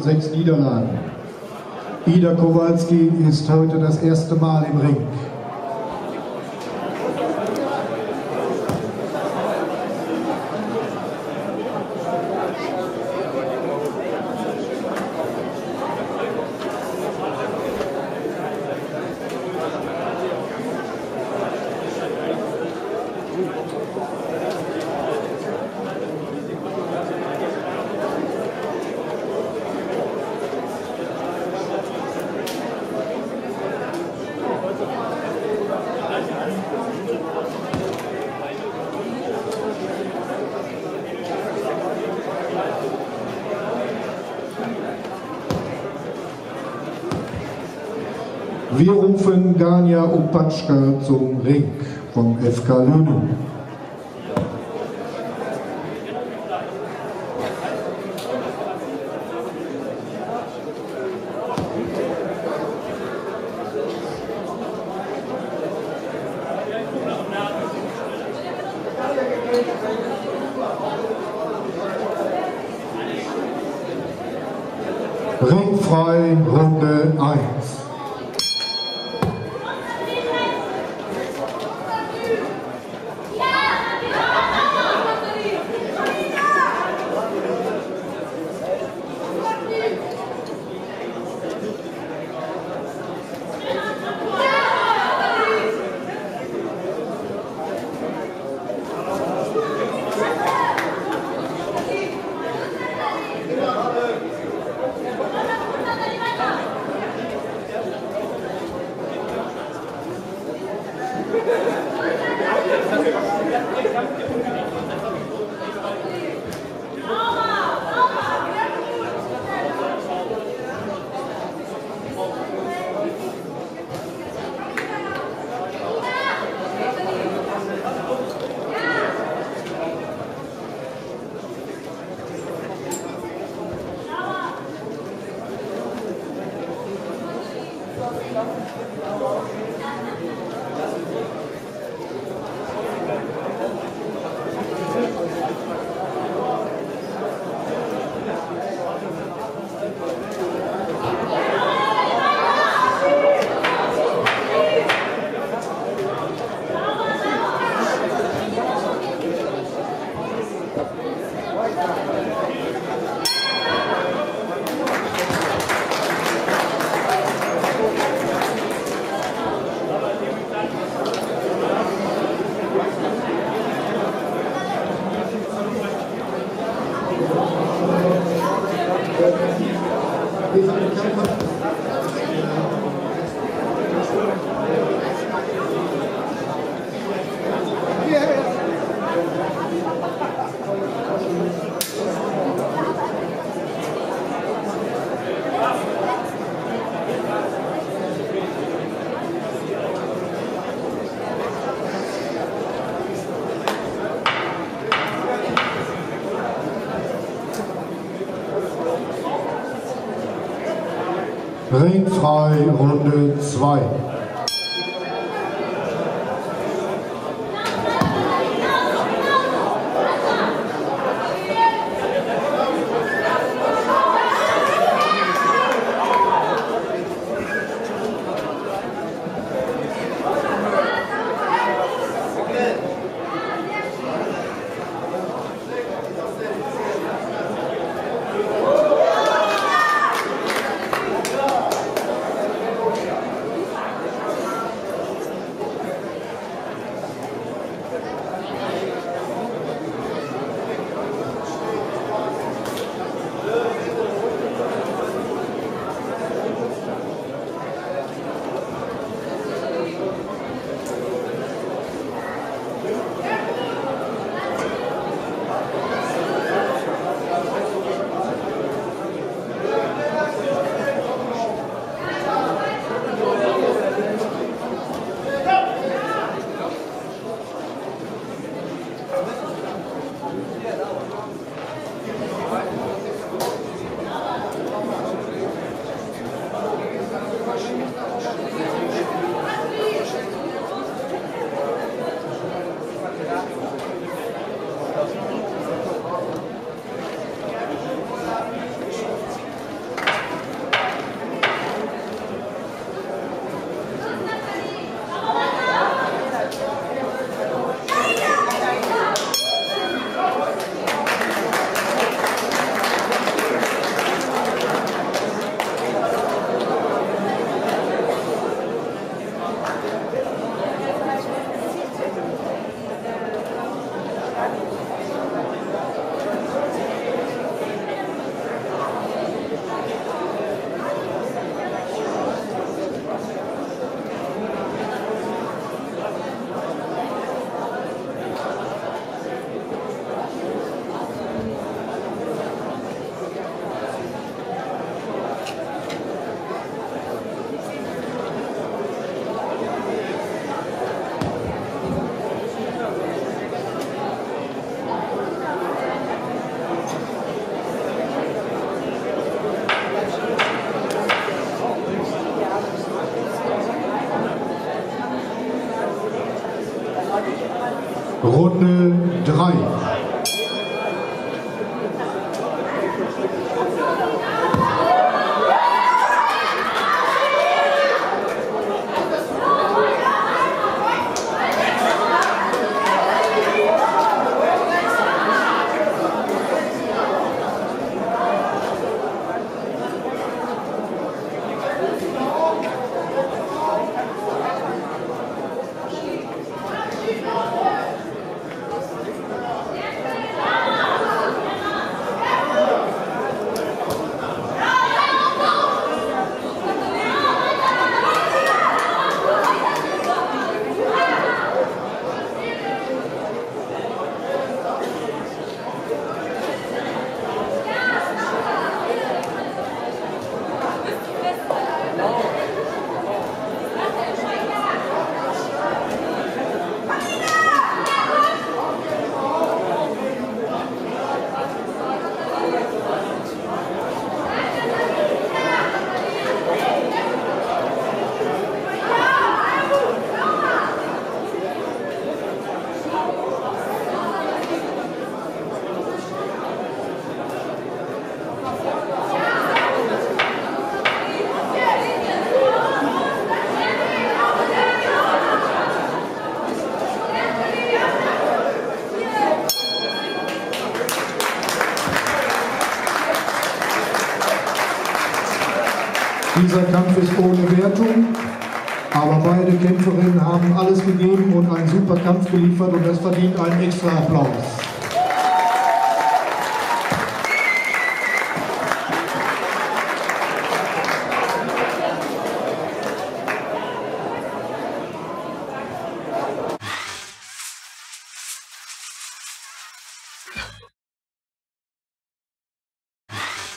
6 Niederlagen. Ida Kowalski ist heute das erste Mal im Ring. Wir rufen Gania Uppatschka zum Ring vom SK Lünen. Ring frei, Runde 1. Ring frei, Runde 2. Runde 3. Dieser Kampf ist ohne Wertung, aber beide Kämpferinnen haben alles gegeben und einen super Kampf geliefert und das verdient einen extra Applaus.